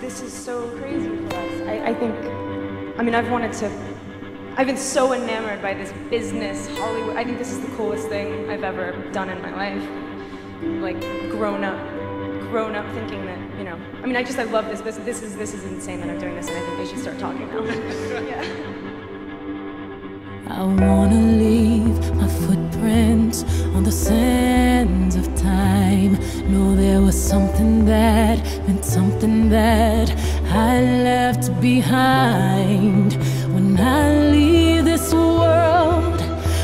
This is so crazy for us. I've been so enamored by this business, Hollywood. I think this is the coolest thing I've ever done in my life. Like grown up thinking that, you know, I love this business. This is insane that I'm doing this, and I think they should start talking now. Yeah. I wanna leave my footprints on the sands of time. Know there was something that meant something that I left behind. When I leave this world,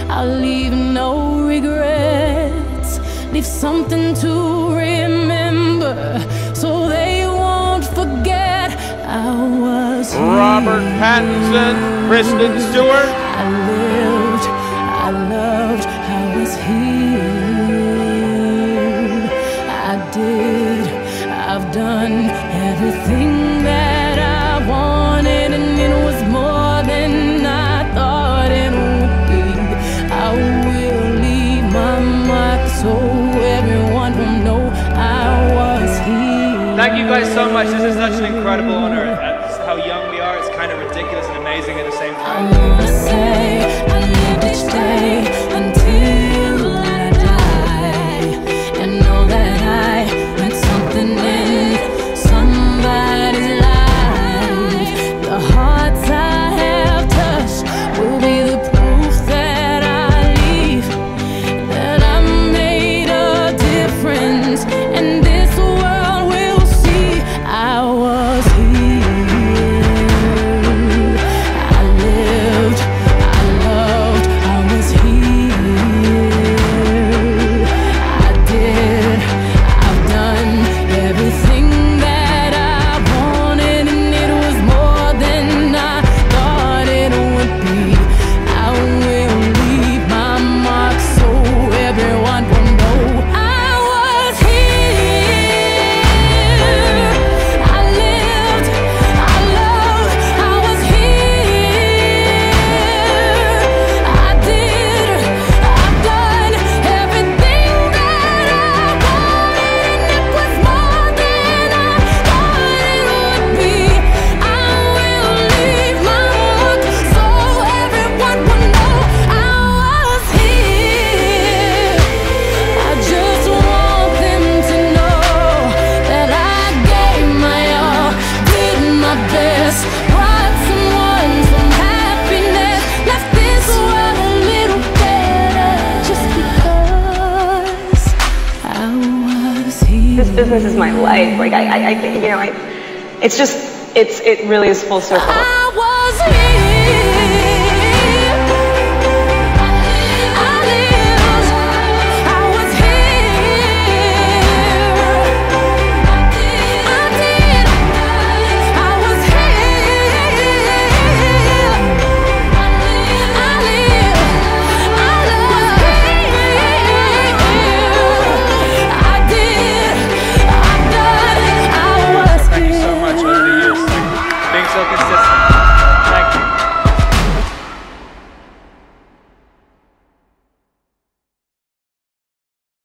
I'll leave no regrets. Leave something to remember, so they won't forget I was Robert Pattinson, Kristen Stewart. I loved, I was healed. I did, I've done everything that I wanted, and it was more than I thought it would be. I will leave my mark so everyone will know I was healed. Thank you guys so much. This is such an incredible honor. That's how young we are. It's kind of ridiculous and amazing at the same time. This business is my life. Like, I think, you know, it really is full circle.